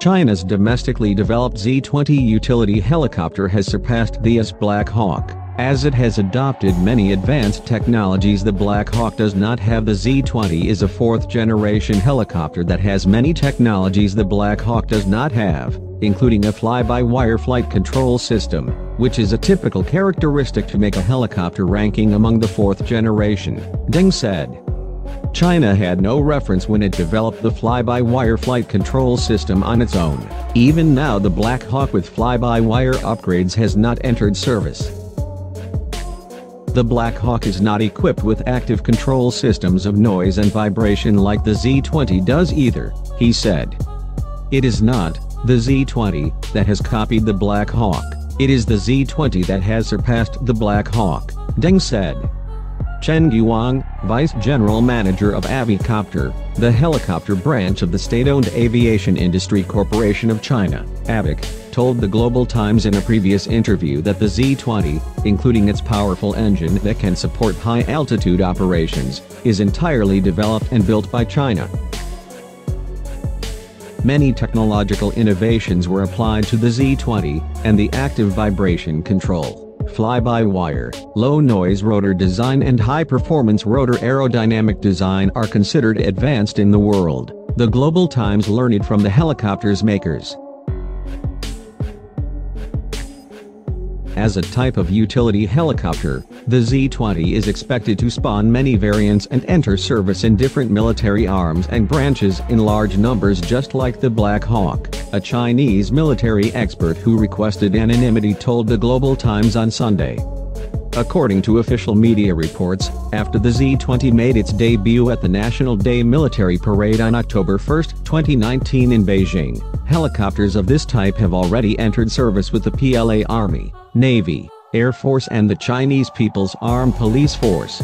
China's domestically developed Z-20 utility helicopter has surpassed the US Black Hawk. As it has adopted many advanced technologies, the Black Hawk does not have. The Z-20 is a fourth-generation helicopter that has many technologies the Black Hawk does not have, including a fly-by-wire flight control system, which is a typical characteristic to make a helicopter ranking among the fourth generation, Deng said. China had no reference when it developed the fly-by-wire flight control system on its own. Even now, the Black Hawk with fly-by-wire upgrades has not entered service. The Black Hawk is not equipped with active control systems of noise and vibration like the Z-20 does either, he said. It is not the Z-20 that has copied the Black Hawk, it is the Z-20 that has surpassed the Black Hawk, Deng said. Chen Guang, Vice General Manager of Avicopter, the helicopter branch of the state-owned Aviation Industry Corporation of China, AVIC, told the Global Times in a previous interview that the Z-20, including its powerful engine that can support high-altitude operations, is entirely developed and built by China. Many technological innovations were applied to the Z-20, and the active vibration control, fly-by-wire, low-noise rotor design and high-performance rotor aerodynamic design are considered advanced in the world, the Global Times learned from the helicopter's makers. As a type of utility helicopter, the Z-20 is expected to spawn many variants and enter service in different military arms and branches in large numbers, just like the Black Hawk, a Chinese military expert who requested anonymity told the Global Times on Sunday. According to official media reports, after the Z-20 made its debut at the National Day military parade on October 1, 2019 in Beijing, helicopters of this type have already entered service with the PLA Army, Navy, Air Force and the Chinese People's Armed Police Force.